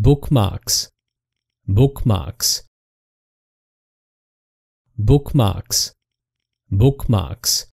Bookmarks, Bookmarks, Bookmarks, Bookmarks.